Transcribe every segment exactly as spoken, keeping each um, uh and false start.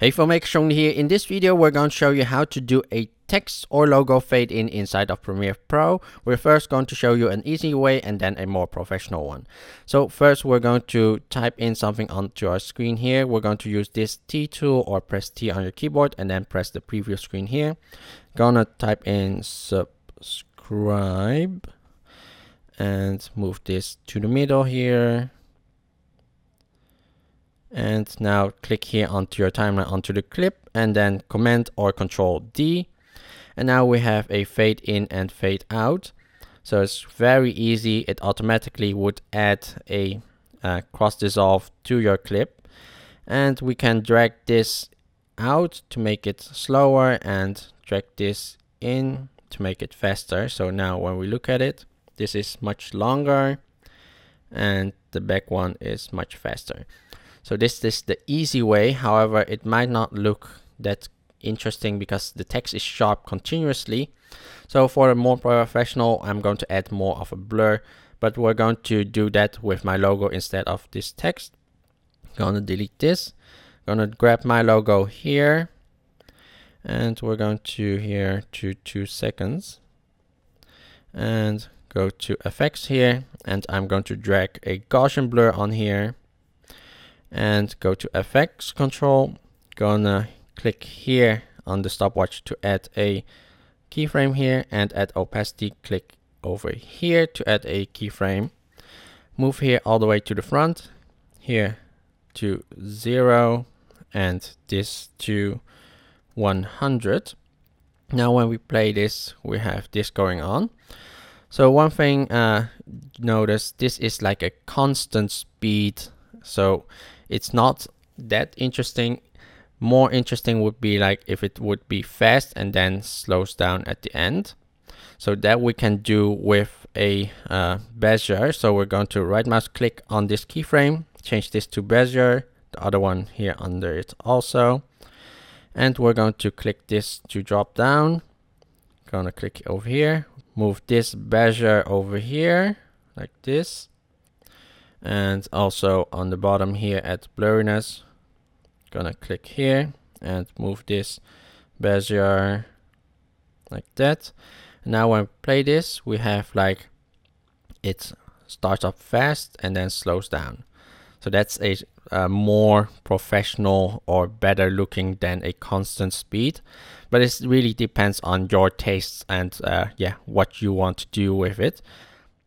Hey, Filmmaker Chung Dha here. In this video, we're going to show you how to do a text or logo fade in inside of Premiere Pro. We're first going to show you an easy way and then a more professional one. So first, we're going to type in something onto our screen here. We're going to use this T tool or press T on your keyboard and then press the preview screen here. Gonna type in subscribe and move this to the middle here. And now click here onto your timeline, onto the clip, and then Command or Control D. And now we have a fade in and fade out. So it's very easy. It automatically would add a uh, cross dissolve to your clip. And we can drag this out to make it slower and drag this in to make it faster. So now when we look at it, this is much longer and the back one is much faster. So this is the easy way. However, it might not look that interesting because the text is sharp continuously. So for a more professional, I'm going to add more of a blur, but we're going to do that with my logo instead of this text. Gonna delete this. Gonna grab my logo here. And we're going to here to two seconds. And go to effects here. And I'm going to drag a Gaussian blur on here. And go to effects control, gonna click here on the stopwatch to add a keyframe here, and at opacity click over here to add a keyframe. Move here all the way to the front, here to zero, and this to one hundred. Now when we play this, we have this going on. So one thing, uh, notice this is like a constant speed, so it's not that interesting. More interesting would be like if it would be fast and then slows down at the end. So that we can do with a uh, Bezier. So we're going to right mouse click on this keyframe, change this to Bezier, the other one here under it also. And we're going to click this to drop down. Gonna click over here, move this Bezier over here like this. And also on the bottom here at blurriness, gonna click here and move this Bezier like that. Now when I play this, we have like it starts up fast and then slows down. So that's a, a more professional or better looking than a constant speed. But it really depends on your tastes and uh, yeah, what you want to do with it.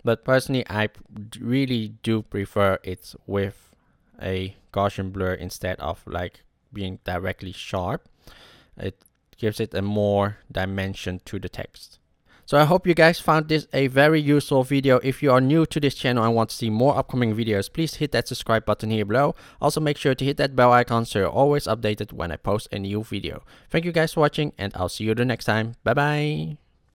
But personally, I really do prefer it with a Gaussian blur instead of like being directly sharp. It gives it a more dimension to the text. So I hope you guys found this a very useful video. If you are new to this channel and want to see more upcoming videos, please hit that subscribe button here below. Also make sure to hit that bell icon so you're always updated when I post a new video. Thank you guys for watching, and I'll see you the next time. Bye bye.